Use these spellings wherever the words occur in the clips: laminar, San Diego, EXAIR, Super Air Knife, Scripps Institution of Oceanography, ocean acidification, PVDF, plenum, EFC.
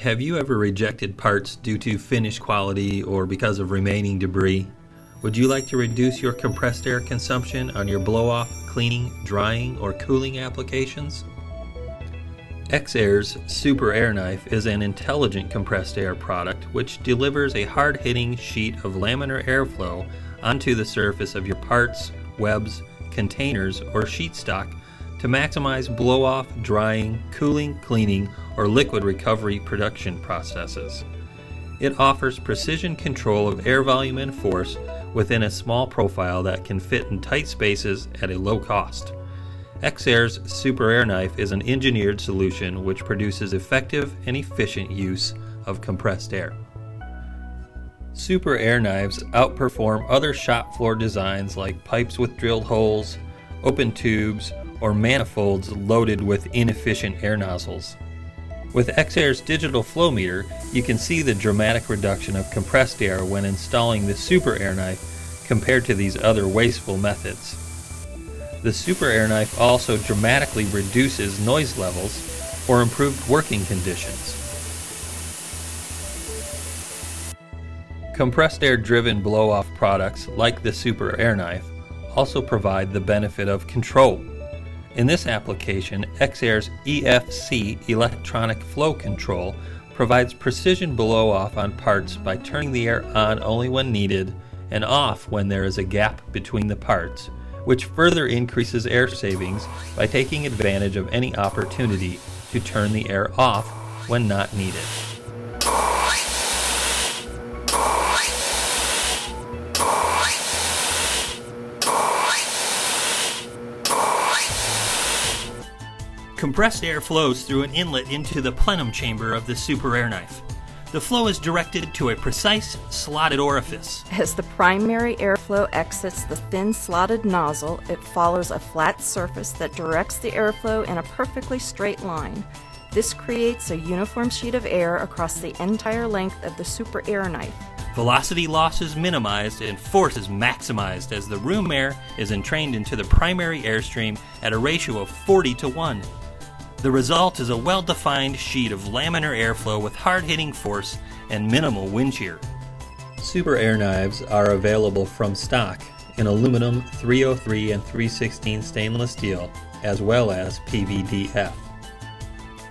Have you ever rejected parts due to finish quality or because of remaining debris? Would you like to reduce your compressed air consumption on your blow-off, cleaning, drying, or cooling applications? EXAIR's Super Air Knife is an intelligent compressed air product which delivers a hard-hitting sheet of laminar airflow onto the surface of your parts, webs, containers, or sheet stock to maximize blow-off, drying, cooling, cleaning, or liquid recovery production processes. It offers precision control of air volume and force within a small profile that can fit in tight spaces at a low cost. EXAIR's Super Air Knife is an engineered solution which produces effective and efficient use of compressed air. Super Air Knives outperform other shop floor designs like pipes with drilled holes, open tubes, or manifolds loaded with inefficient air nozzles. With EXAIR's digital flow meter, you can see the dramatic reduction of compressed air when installing the Super Air Knife compared to these other wasteful methods. The Super Air Knife also dramatically reduces noise levels for improved working conditions. Compressed air-driven blow-off products like the Super Air Knife also provide the benefit of control. In this application, EXAIR's EFC electronic flow control provides precision blow-off on parts by turning the air on only when needed and off when there is a gap between the parts, which further increases air savings by taking advantage of any opportunity to turn the air off when not needed. Compressed air flows through an inlet into the plenum chamber of the Super Air Knife. The flow is directed to a precise, slotted orifice. As the primary airflow exits the thin, slotted nozzle, it follows a flat surface that directs the airflow in a perfectly straight line. This creates a uniform sheet of air across the entire length of the Super Air Knife. Velocity loss is minimized and force is maximized as the room air is entrained into the primary airstream at a ratio of 40:1. The result is a well-defined sheet of laminar airflow with hard-hitting force and minimal wind shear. Super Air Knives are available from stock in aluminum, 303 and 3/16 stainless steel, as well as PVDF.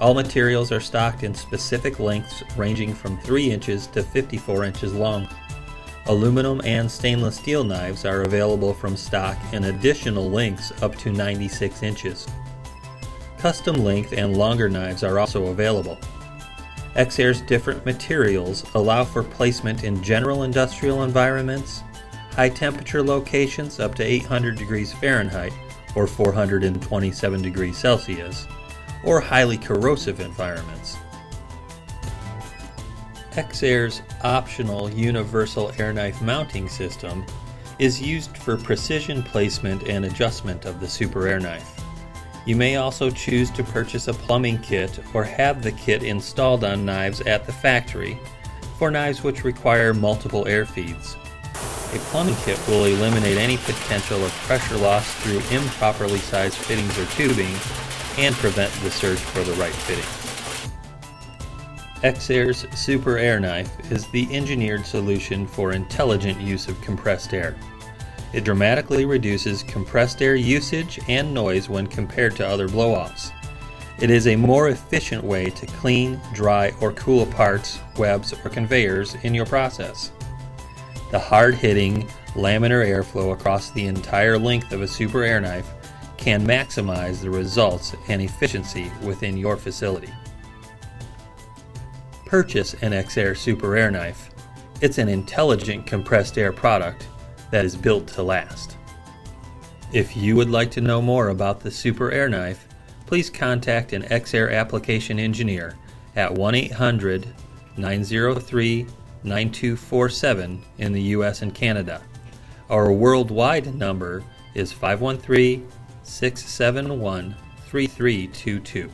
All materials are stocked in specific lengths ranging from 3 inches to 54 inches long. Aluminum and stainless steel knives are available from stock in additional lengths up to 96 inches. Custom length and longer knives are also available. EXAIR's different materials allow for placement in general industrial environments, high temperature locations up to 800 degrees Fahrenheit or 427 degrees Celsius, or highly corrosive environments. EXAIR's optional universal air knife mounting system is used for precision placement and adjustment of the Super Air Knife. You may also choose to purchase a plumbing kit or have the kit installed on knives at the factory for knives which require multiple air feeds. A plumbing kit will eliminate any potential of pressure loss through improperly sized fittings or tubing and prevent the search for the right fitting. EXAIR's Super Air Knife is the engineered solution for intelligent use of compressed air. It dramatically reduces compressed air usage and noise when compared to other blow-offs. It is a more efficient way to clean, dry, or cool parts, webs, or conveyors in your process. The hard-hitting laminar airflow across the entire length of a Super Air Knife can maximize the results and efficiency within your facility. Purchase an EXAIR Super Air Knife. It's an intelligent compressed air product that is built to last. If you would like to know more about the Super Air Knife, please contact an EXAIR application engineer at 1-800-903-9247 in the US and Canada. Our worldwide number is 513-671-3322.